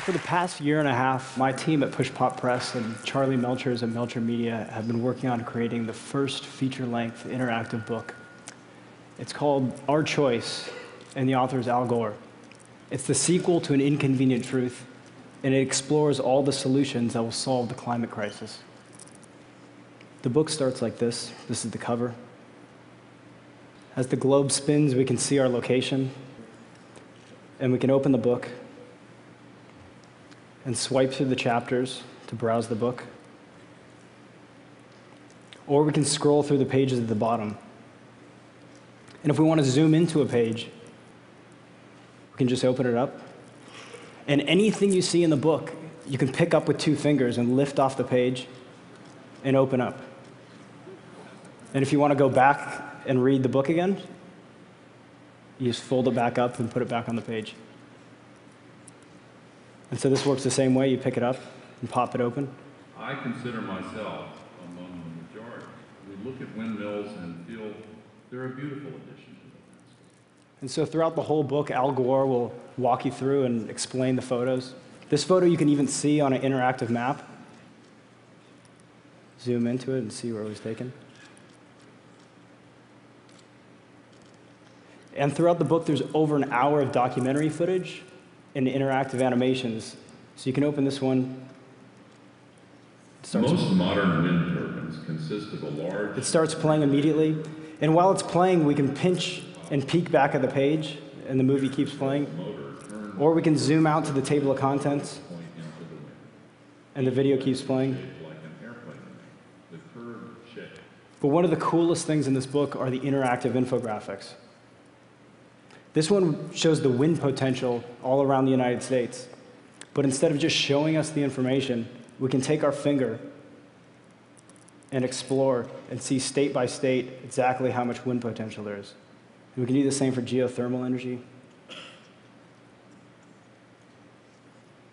For the past year and a half, my team at Push Pop Press and Charlie Melchers and Melcher Media have been working on creating the first feature-length interactive book. It's called Our Choice, and the author is Al Gore. It's the sequel to An Inconvenient Truth, and it explores all the solutions that will solve the climate crisis. The book starts like this. This is the cover. As the globe spins, we can see our location, and we can open the book and swipe through the chapters to browse the book. Or we can scroll through the pages at the bottom. And if we want to zoom into a page, we can just open it up. And anything you see in the book, you can pick up with two fingers and lift off the page and open up. And if you want to go back and read the book again, you just fold it back up and put it back on the page. And so this works the same way. You pick it up and pop it open. I consider myself among the majority. We look at windmills and feel they're a beautiful addition to the landscape. And so throughout the whole book, Al Gore will walk you through and explain the photos. This photo you can even see on an interactive map. Zoom into it and see where it was taken. And throughout the book, there's over an hour of documentary footage and interactive animations. So you can open this one. Most modern wind turbines consist of a large... It starts playing immediately. And while it's playing, we can pinch and peek back at the page, and the movie keeps playing. Or we can zoom out to the table of contents, and the video keeps playing. But one of the coolest things in this book are the interactive infographics. This one shows the wind potential all around the United States. But instead of just showing us the information, we can take our finger and explore and see state by state exactly how much wind potential there is. And we can do the same for geothermal energy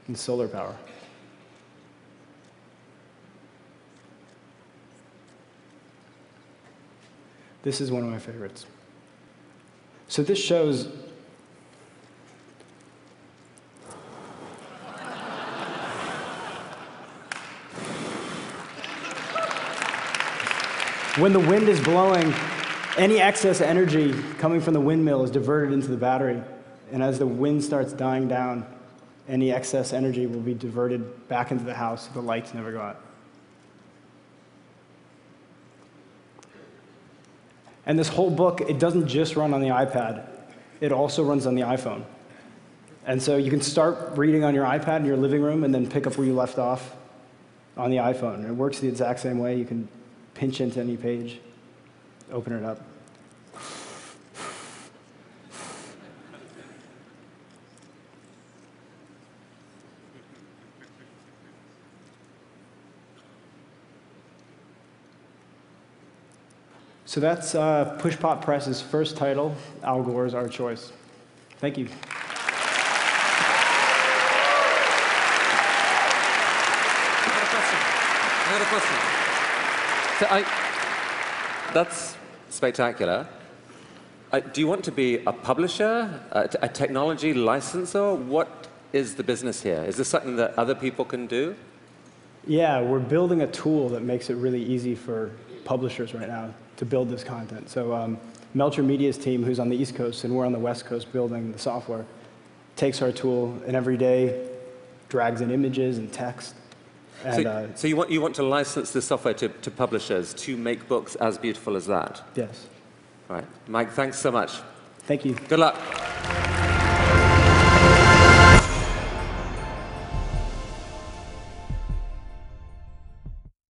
and solar power. This is one of my favorites. So this shows... when the wind is blowing, any excess energy coming from the windmill is diverted into the battery. And as the wind starts dying down, any excess energy will be diverted back into the house so the lights never go out. And this whole book, it doesn't just run on the iPad. It also runs on the iPhone. And so you can start reading on your iPad in your living room and then pick up where you left off on the iPhone. And it works the exact same way. You can pinch into any page, open it up. So that's Push Pop Press's first title, Al Gore's Our Choice. Thank you. I got a question. So that's spectacular. Do you want to be a publisher, a technology licensor? What is the business here? Is this something that other people can do? Yeah, we're building a tool that makes it really easy for publishers right now to build this content. So Melcher Media's team, who's on the East Coast and we're on the West Coast building the software, takes our tool and every day drags in images and text. And, so you want to license this software to publishers to make books as beautiful as that? Yes. All right. Mike, thanks so much. Thank you. Good luck.